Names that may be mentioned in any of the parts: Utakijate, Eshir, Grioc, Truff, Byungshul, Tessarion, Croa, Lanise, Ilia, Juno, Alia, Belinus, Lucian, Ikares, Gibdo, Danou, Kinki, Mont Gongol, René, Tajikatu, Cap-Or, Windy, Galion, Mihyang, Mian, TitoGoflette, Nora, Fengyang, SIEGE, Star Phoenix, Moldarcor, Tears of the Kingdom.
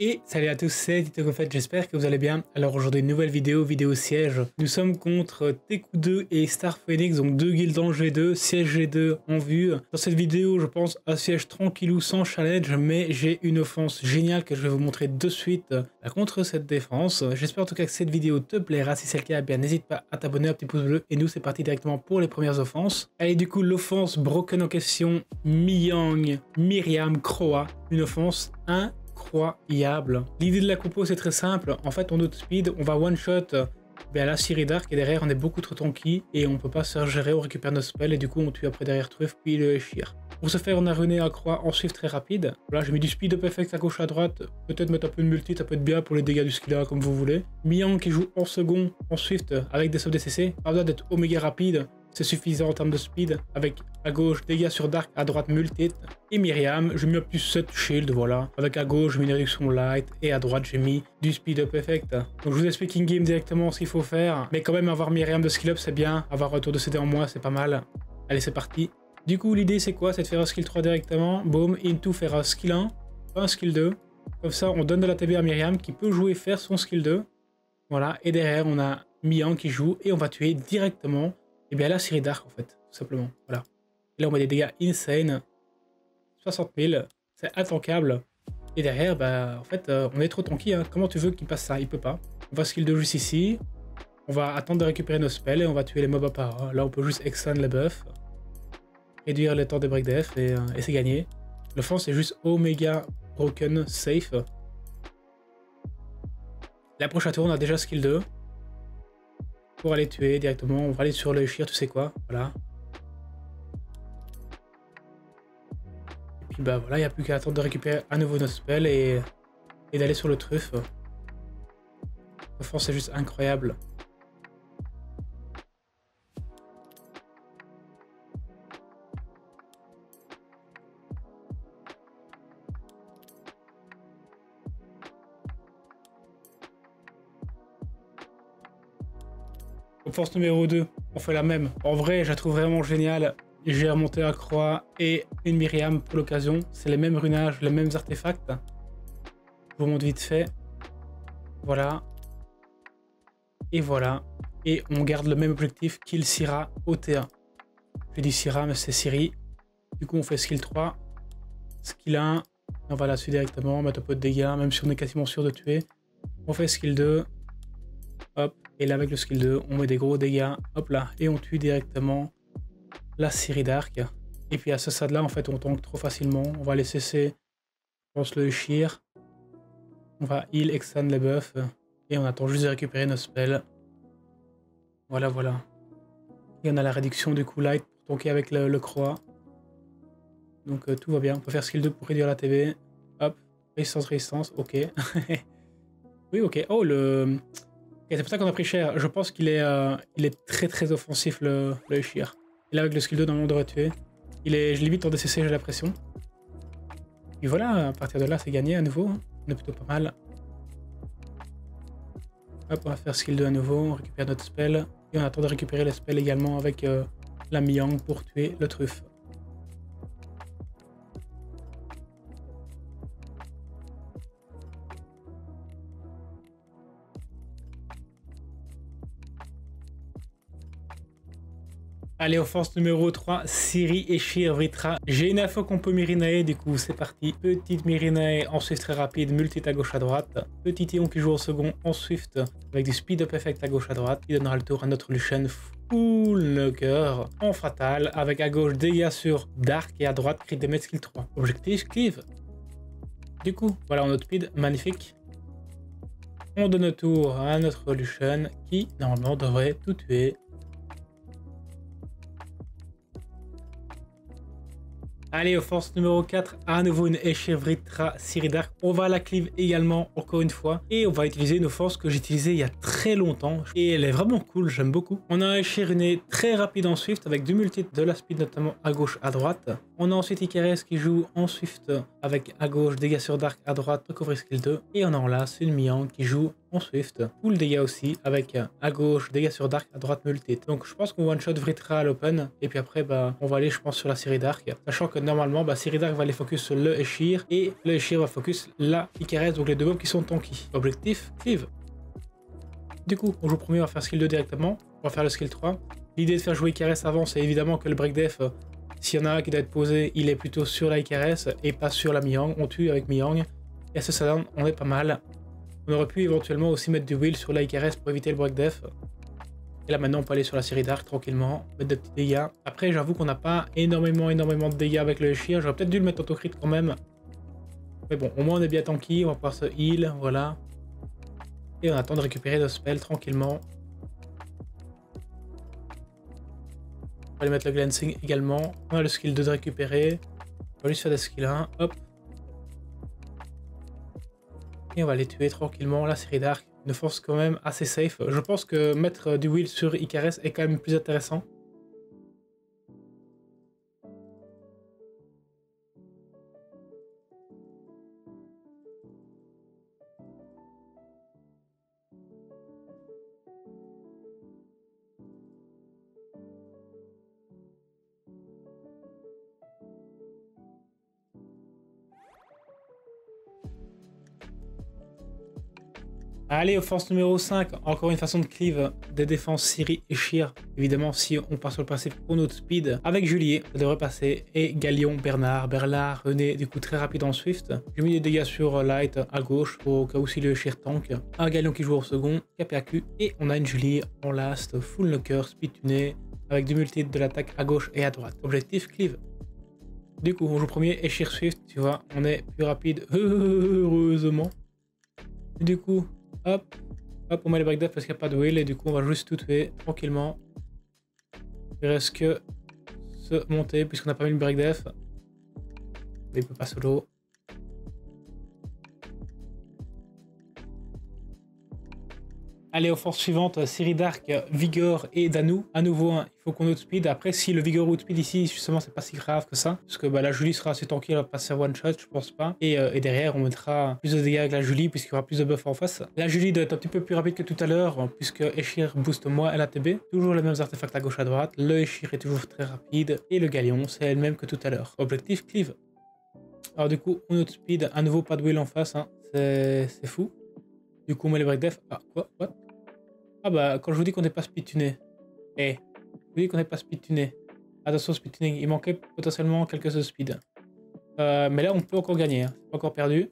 Et salut à tous, c'est TitoGoflette, j'espère que vous allez bien. Alors aujourd'hui une nouvelle vidéo siège. Nous sommes contre Teikou 2 et Star Phoenix, donc deux guildes en G2, siège G2 en vue. Dans cette vidéo je pense un siège tranquillou sans challenge, mais j'ai une offense géniale que je vais vous montrer de suite contre cette défense. J'espère en tout cas que cette vidéo te plaira, si c'est le cas bien n'hésite pas à t'abonner, un petit pouce bleu et nous c'est parti directement pour les premières offenses. Allez du coup l'offense broken en question, Mihyang, Miriam, Croa, une offense 1. Incroyable. L'idée de la compo c'est très simple, en fait on outspeed, on va one shot la Ciri Dark et derrière on est beaucoup trop tanky et on peut pas se faire gérer, on récupère nos spells et du coup on tue après derrière Truff puis le Eshir. Pour ce faire on a René à Croa en swift très rapide. Voilà j'ai mis du speed perfect à gauche à droite, peut-être mettre un peu de multi, ça peut être bien pour les dégâts du skill A comme vous voulez. Mian qui joue en second en swift avec des subs DCC, pas besoin d'être oméga rapide. C'est suffisant en termes de speed, avec à gauche dégâts sur Dark, à droite multi. Et Miriam, j'ai mis un plus 7 shield, voilà. Avec à gauche, j'ai mis une réduction light, et à droite, j'ai mis du speed up effect. Donc je vous explique in-game directement ce qu'il faut faire. Mais quand même, avoir Miriam de skill up, c'est bien. Avoir un tour de CD en moins, c'est pas mal. Allez, c'est parti. Du coup, l'idée, c'est quoi? C'est de faire un skill 3 directement. Boom, into, faire un skill 1, un skill 2. Comme ça, on donne de la TB à Miriam, qui peut jouer, faire son skill 2. Voilà, et derrière, on a Mian qui joue, et on va tuer directement. Et bien là, Ciri Dark en fait, tout simplement, voilà. Et là, on met des dégâts insane, 60 000, c'est intankable. Et derrière, bah, en fait, on est trop tanky, hein. Comment tu veux qu'il passe ça? Il peut pas. On va skill 2 juste ici, on va attendre de récupérer nos spells et on va tuer les mobs à part. Là, on peut juste extend les buffs, réduire le temps des break def et c'est gagné. Le fond, c'est juste oméga broken, safe. La prochaine tour, on a déjà skill 2. Pour aller tuer directement, on va aller sur le Eshir, tu sais quoi, voilà. Et puis bah voilà, il n'y a plus qu'à attendre de récupérer à nouveau notre spell et d'aller sur le Truff. L'offense est juste incroyable. Force numéro 2, on fait la même. En vrai, je la trouve vraiment géniale. J'ai remonté à Croa et une Miriam pour l'occasion. C'est les mêmes runages, les mêmes artefacts. Je vous montre vite fait. Voilà. Et voilà. Et on garde le même objectif, kill Cira au T1. J'ai dit Cira, mais c'est Ciri. Du coup, on fait skill 3. Skill 1. On va là-dessus directement, mettre un peu de dégâts, même si on est quasiment sûr de tuer. On fait skill 2. Hop. Et là, avec le skill 2, on met des gros dégâts. Hop là. Et on tue directement la Ciri Dark. Et puis à ce stade-là, en fait, on tank trop facilement. On va aller cesser. On lance le Eshir. On va heal, extend les buffs. Et on attend juste de récupérer nos spells. Voilà, voilà. Et on a la réduction du coup light pour tanker avec le Croa. Donc tout va bien. On peut faire skill 2 pour réduire la TB. Hop. Résistance, résistance. Ok. Oui, ok. Oh, le... Okay, c'est pour ça qu'on a pris cher. Je pense qu'il est, très offensif le Eshir. Et là avec le skill 2 normalement on devrait tuer. Je l'ai vite en DCC, j'ai la pression. Et voilà, à partir de là c'est gagné à nouveau. On est plutôt pas mal. Hop, on va faire skill 2 à nouveau, on récupère notre spell. Et on attend de récupérer les spells également avec la Mihyang pour tuer le Truff. Allez, offense numéro 3, Ciri, Eshir, Vritra. J'ai une info qu'on peut Mirinae, du coup c'est parti. Petite Mirinae en swift très rapide, multi à gauche à droite. Petit Ion qui joue au second en swift avec du speed up effect à gauche à droite. Il donnera le tour à notre Lucian full knocker en fatal avec à gauche dégâts sur Dark et à droite crit damage skill 3. Objectif cleave. Du coup, voilà en notre speed, magnifique. On donne le tour à notre Lucian qui normalement devrait tout tuer. Allez, offense numéro 4, à nouveau une Eshir, Vritra, Ciri Dark. On va à la cleave également, encore une fois. Et on va utiliser une offense que j'ai utilisée il y a très longtemps. Et elle est vraiment cool, j'aime beaucoup. On a un Eshir, une très rapide en swift, avec du multi de la speed notamment à gauche, à droite. On a ensuite Ikares qui joue en Swift avec à gauche dégâts sur Dark, à droite recovery skill 2. Et on a en LAS une Mian qui joue en Swift, full dégâts aussi, avec à gauche dégâts sur Dark, à droite multi. Donc je pense qu'on one shot Vritra à l'open, et puis après bah, on va aller je pense sur la Ciri Dark, sachant que normalement bah, Ciri Dark va aller focus le Eshir, et le Eshir va focus la Ikares, donc les deux mobs qui sont tanky. Objectif, cleave. Du coup on joue premier, on va faire skill 2 directement, on va faire le skill 3. L'idée de faire jouer Ikares avant, c'est évidemment que le break def, s'il y en a un qui doit être posé, il est plutôt sur la Ikares et pas sur la Mihyang. On tue avec Mihyang et à ce stade on est pas mal. On aurait pu éventuellement aussi mettre du wheel sur la Ikares pour éviter le break def. Et là maintenant on peut aller sur la Ciri Dark tranquillement, mettre des petits dégâts. Après j'avoue qu'on n'a pas énormément de dégâts avec le Eshir, j'aurais peut-être dû le mettre en autocrit quand même. Mais bon, au moins on est bien tanky, on va pouvoir se heal, voilà. Et on attend de récupérer nos spells tranquillement. On va lui mettre le glancing également. On a le skill 2 de récupérer. On va juste faire des skills 1. Hop. Et on va les tuer tranquillement. La Ciri Dark, une force quand même assez safe. Je pense que mettre du wheel sur Ikares est quand même plus intéressant. Allez, offense numéro 5, encore une façon de cleave des défenses Ciri et Sheer. Évidemment, si on part sur le principe pour notre speed, avec Juliette, ça devrait passer. Et Galion, Bernard, René, du coup très rapide en Swift. J'ai mis des dégâts sur Light à gauche, au cas où si le Sheer tank. Un Galion qui joue au second, KPAQ. Et on a une Julie en last, full knocker, speed tuné, avec du multi de l'attaque à gauche et à droite. Objectif, cleave. Du coup, on joue premier, Eshir Swift, tu vois, on est plus rapide, heureusement. Et du coup... Hop, hop, on met les break def parce qu'il n'y a pas de wheel et du coup on va juste tout tuer tranquillement. Il reste que se monter puisqu'on n'a pas mis le break def. Mais il peut pas solo. Allez, offense suivante, Ciri Dark, Vigor et Danou. À nouveau, hein, il faut qu'on outspeed. Après, si le Vigor outspeed ici, justement, c'est pas si grave que ça. Parce que bah, la Julie sera assez tanky, elle va pas se faire one shot, je pense pas. Et derrière, on mettra plus de dégâts avec la Julie, puisqu'il y aura plus de buff en face. La Julie doit être un petit peu plus rapide que tout à l'heure, puisque Eshir booste moi, LATB. Toujours les mêmes artefacts à gauche, à droite. Le Eshir est toujours très rapide. Et le Galion, c'est le même que tout à l'heure. Objectif, cleave. Alors, du coup, on outspeed. À nouveau, pas de wheel en face, hein. C'est fou. Du coup, on met les break def. Ah, quoi? What? Ah bah, quand je vous dis qu'on n'est pas speedtuné. Je vous dis qu'on n'est pas speedtuné. Attention speedtuning, il manquait potentiellement quelques speed. Mais là, on peut encore gagner. Hein. C'est pas encore perdu.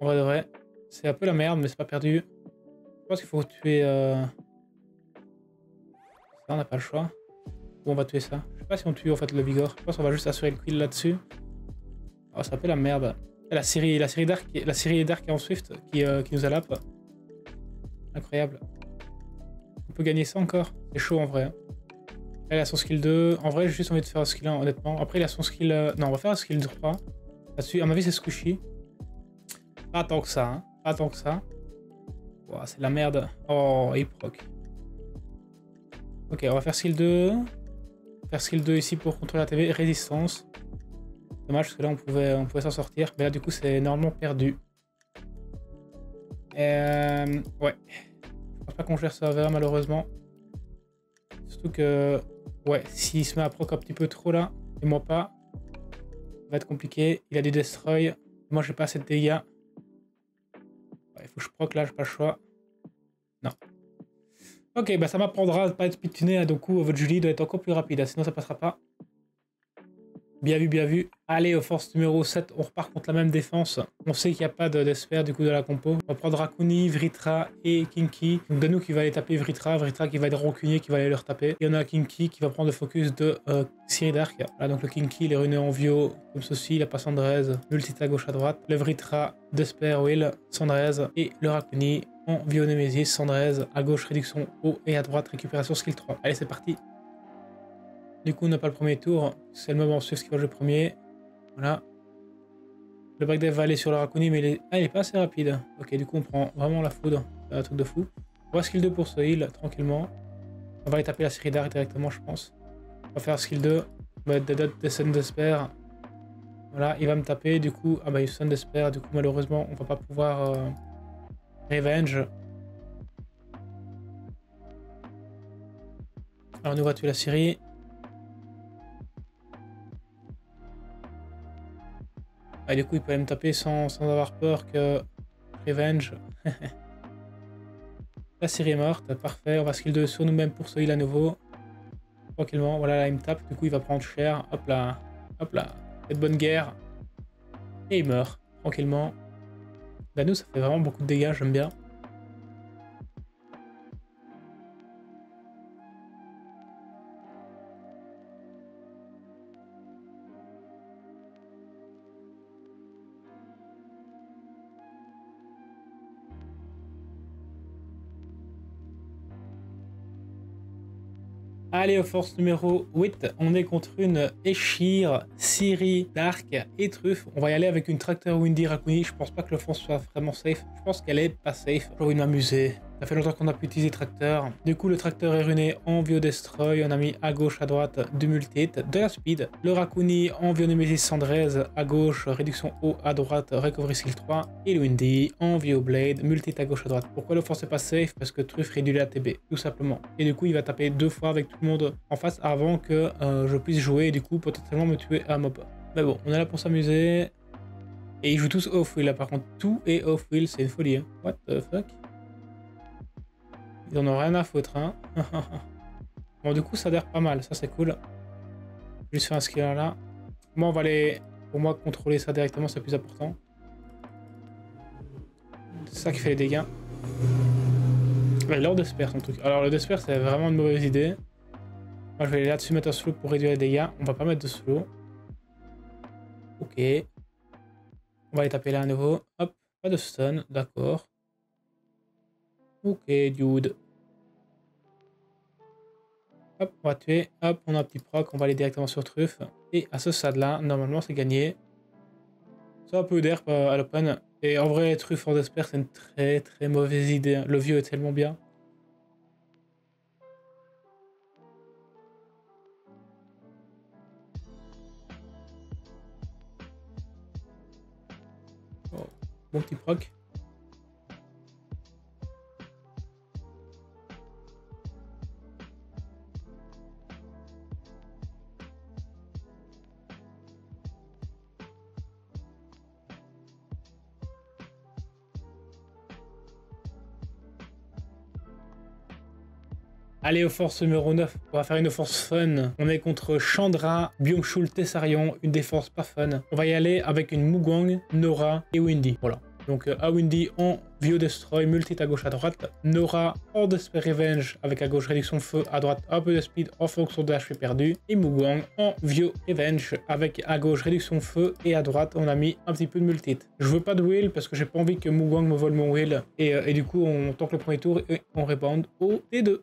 En vrai de vrai. C'est un peu la merde, mais c'est pas perdu. Je pense qu'il faut tuer... Ça, on n'a pas le choix. Bon, on va tuer ça. Je sais pas si on tue en fait le Vigor. Je pense qu'on va juste assurer le kill là-dessus. Oh, c'est un peu la merde. La série Dark est en Swift qui nous a lap. Incroyable. On peut gagner ça encore. C'est chaud en vrai. Là, il a son skill 2. En vrai, j'ai juste envie de faire un skill 1, honnêtement. Après, il a son skill... Non, on va faire un skill 3. Là-dessus, à mon avis, c'est squishy. Pas tant que ça. Hein. Pas tant que ça. Wow, c'est de la merde. Oh, il proc. Ok, on va faire skill 2. Faire skill 2 ici pour contrôler la TV. Résistance. Dommage parce que là on pouvait s'en sortir, mais là du coup c'est normalement perdu. Ouais, je pense pas qu'on gère ça vers malheureusement. Surtout que ouais, s'il se met à proc un petit peu trop là, et moi pas, ça va être compliqué. Il a du destroy, moi j'ai pas assez de dégâts. Ouais, il faut que je proc là, j'ai pas le choix. Non. Ok, bah ça m'apprendra à ne pas être speedtuné, hein, donc votre Julie doit être encore plus rapide, hein, sinon ça passera pas. Bien vu, bien vu. Allez, offense numéro 7, on repart contre la même défense. On sait qu'il n'y a pas d'espère du coup de la compo. On va prendre Rakuni, Vritra et Kinki. Donc Danou qui va aller taper Vritra qui va être rancunier, qui va aller leur taper. Et on a Kinki qui va prendre le focus de Ciri Dark. Voilà, donc le Kinki, il est runé en vieux comme ceci, la passe Sandraise, multi à gauche à droite. Le Vritra, Despair, Will, Sandraise et le Rakuni en vieux Nemesis, Sandraise, à gauche réduction haut et à droite récupération skill 3. Allez, c'est parti. Du coup, on n'a pas le premier tour. C'est le moment en Swift qui va jouer premier. Voilà. Le break dev va aller sur le Rakuni, mais il est pas assez rapide. Ok, du coup, on prend vraiment la foudre. C'est un truc de fou. On va skill 2 pour ce heal, tranquillement. On va aller taper la Ciri Dark directement, je pense. On va faire skill 2. des scènes d'espère. Voilà, il va me taper, du coup, ah bah il sonne d'espère, du coup malheureusement on va pas pouvoir revenge. Alors nous va tuer la Ciri. Ah du coup il peut aller me taper sans avoir peur que revenge. La Ciri est morte, parfait, on va skill 2 sur nous-mêmes pour ce heal à nouveau. Tranquillement, voilà là il me tape, du coup il va prendre cher, hop là. De bonne guerre et il meurt tranquillement. Danou, ça fait vraiment beaucoup de dégâts, j'aime bien. Allez, force numéro 8, on est contre une Eshir, Ciri, Dark et Truff. On va y aller avec une tracteur Windy, Rakuni. Je pense pas que l'offense soit vraiment safe. Je pense qu'elle est pas safe. J'ai envie de m'amuser. Ça fait longtemps qu'on n'a plus utilisé tracteur. Du coup, le tracteur est runé en Vio Destroy. On a mis à gauche, à droite, du multi-hit, de la speed. Le Rakuni en Vio Nemesis Sandraise, à gauche, réduction haut, à droite, recovery skill 3. Et le Windy en Vio Blade, multi-hit à gauche, à droite. Pourquoi l'offense n'est pas safe? Parce que Truff réduit la TB, tout simplement. Et du coup, il va taper deux fois avec tout le monde en face avant que je puisse jouer et du coup, potentiellement me tuer à mob. Mais bon, on est là pour s'amuser. Et ils jouent tous off-wheel là, par contre. Tout est off-wheel, c'est une folie. Hein. What the fuck? Ils en ont rien à foutre, hein. Bon, du coup, ça adhère pas mal. Ça, c'est cool. Juste faire un skill là. Moi, on va aller, pour moi, contrôler ça directement. C'est plus important. C'est ça qui fait les dégâts. Et leur Desper, son truc. Alors, le Desper, c'est vraiment une mauvaise idée. Moi, je vais aller là-dessus mettre un slow pour réduire les dégâts. On va pas mettre de slow. Ok. On va les taper là à nouveau. Hop, pas de stun. D'accord. Ok, dude. Hop, on va tuer. Hop, on a un petit proc. On va aller directement sur Truff. Et à ce stade-là, normalement, c'est gagné. Ça un peu d'herbe à l'open. Et en vrai, Truff en Desper, c'est une très très mauvaise idée. Le vieux est tellement bien. Oh, bon petit proc. Allez, aux forces numéro 9, on va faire une force fun. On est contre Chandra, Byungshul, Tessarion, une des forces pas fun. On va y aller avec une Mugwang, Nora et Windy. Voilà. Donc à Windy en Vio Destroy, multi à gauche à droite. Nora en Despair Revenge avec à gauche réduction feu, à droite un peu de speed en fonction de HP perdu. Et Mugwang en Vio Revenge avec à gauche réduction feu et à droite on a mis un petit peu de multi. Je veux pas de wheel parce que j'ai pas envie que Mugwang me vole mon wheel. Et du coup on tente le premier tour et on rebound au T2.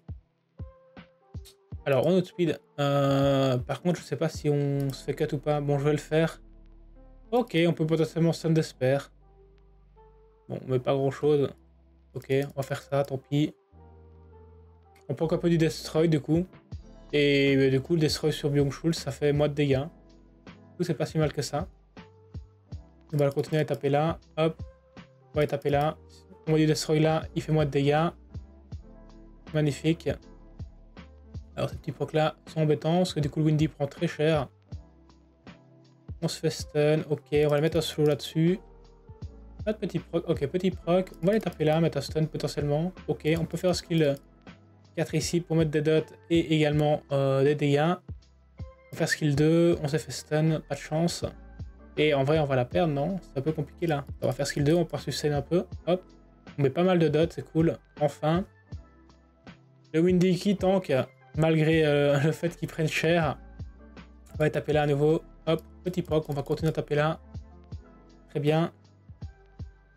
Alors on outspeed, par contre je sais pas si on se fait cut ou pas, bon je vais le faire. Ok, on peut potentiellement stun Desper. Bon mais pas grand chose. Ok, on va faire ça, tant pis. On prend un peu du destroy du coup. Et du coup le destroy sur Byungshul ça fait moins de dégâts. Du coup c'est pas si mal que ça. On va continuer à taper là, hop. On va taper là. On va du destroy là, il fait moins de dégâts. Magnifique. Alors, ces petits procs là sont embêtants parce que du coup, le Windy prend très cher. On se fait stun. Ok, on va le mettre un slow là-dessus. Pas de petit proc. Ok, petit proc. On va les taper là, mettre un stun potentiellement. Ok, on peut faire un skill 4 ici pour mettre des dots et également des dégâts. On va faire skill 2. On s'est fait stun, pas de chance. Et en vrai, on va la perdre, non? C'est un peu compliqué là. On va faire skill 2, on part sustain un peu. Hop, on met pas mal de dots, c'est cool. Enfin, le Windy qui tank. Malgré le fait qu'ils prennent cher, on va taper là à nouveau. Hop, petit proc, on va continuer à taper là. Très bien.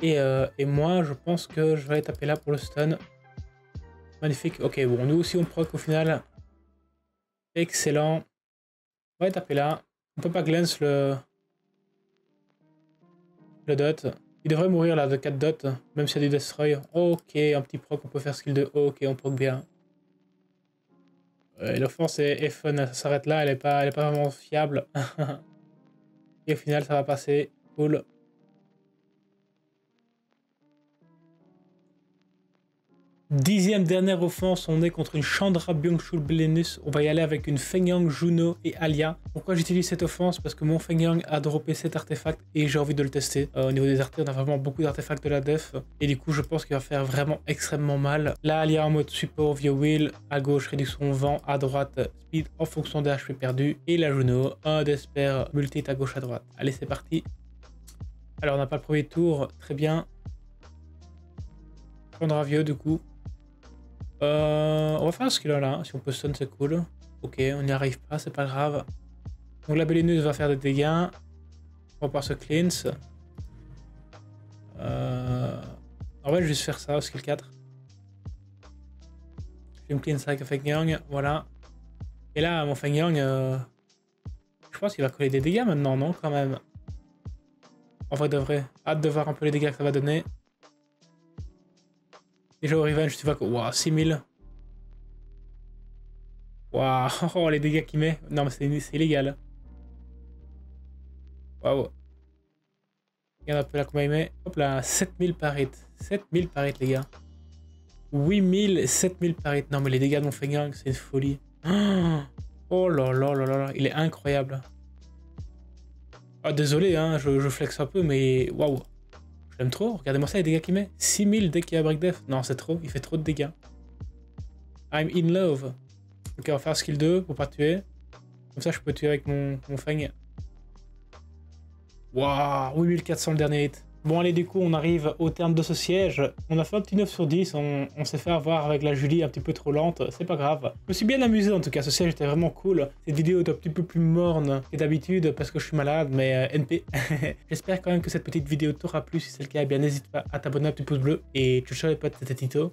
Et moi, je pense que je vais aller taper là pour le stun. Magnifique. Ok, bon, nous aussi on proc au final. Excellent. On va aller taper là. On peut pas glance le dot. Il devrait mourir là de 4 dots, même s'il y a du destroy. Ok, un petit proc, on peut faire skill de haut. Ok, on proc bien. Et l'offense est fun, ça s'arrête là, elle est pas vraiment fiable. Et au final ça va passer, cool. Dixième dernière offense, on est contre une Chandra, Byungshul, Belinus. On va y aller avec une Fengyang, Juno et Alia. Pourquoi j'utilise cette offense? Parce que mon Fengyang a droppé cet artefact et j'ai envie de le tester. Au niveau des artefacts, on a vraiment beaucoup d'artefacts de la def. Et du coup, je pense qu'il va faire vraiment extrêmement mal. Là, Alia en mode support, via wheel. À gauche, réduction vent. À droite, speed en fonction des HP perdus. Et la Juno, un d'espère multi à gauche, à droite. Allez, c'est parti. Alors, on n'a pas le premier tour. Très bien. Chandra vieux, du coup. On va faire ce qu'il a là, hein. Si on peut stun c'est cool. Ok, on n'y arrive pas, c'est pas grave. Donc la Belinus va faire des dégâts. On va pouvoir se cleanse. En vrai je vais juste faire ça au skill 4. Je vais me cleanse avec un Fengyang, voilà. Et là mon Fengyang, je pense qu'il va coller des dégâts maintenant, non quand même. En vrai de vrai, hâte de voir un peu les dégâts que ça va donner. Déjà au revenge, tu vois que... Waouh, 6000. Waouh, oh, les dégâts qu'il met. Non, mais c'est illégal. Waouh. Regarde un peu là combien il met. Hop là, 7000 parits. 7000 parits, les gars. 8000, 7000 parits. Non, mais les dégâts de mon Fengyang, c'est une folie. Oh là là là là, il est incroyable. Ah, désolé, hein, je flex un peu, mais waouh. J'aime trop, regardez-moi ça les dégâts qu'il met. 6000 dès qu'il y a break def. Non, c'est trop, il fait trop de dégâts. I'm in love. Ok, on va faire skill 2 pour pas tuer. Comme ça, je peux tuer avec mon Feng. Waouh, 8400 le dernier hit. Bon, allez, du coup, on arrive au terme de ce siège. On a fait un petit 9 sur 10. On s'est fait avoir avec la Julie un petit peu trop lente. C'est pas grave. Je me suis bien amusé en tout cas. Ce siège était vraiment cool. Cette vidéo est un petit peu plus morne que d'habitude parce que je suis malade, mais NP. J'espère quand même que cette petite vidéo t'aura plu. Si c'est le cas, eh bien n'hésite pas à t'abonner, à un petit pouce bleu. Et tu ne changes pas de cette Tito.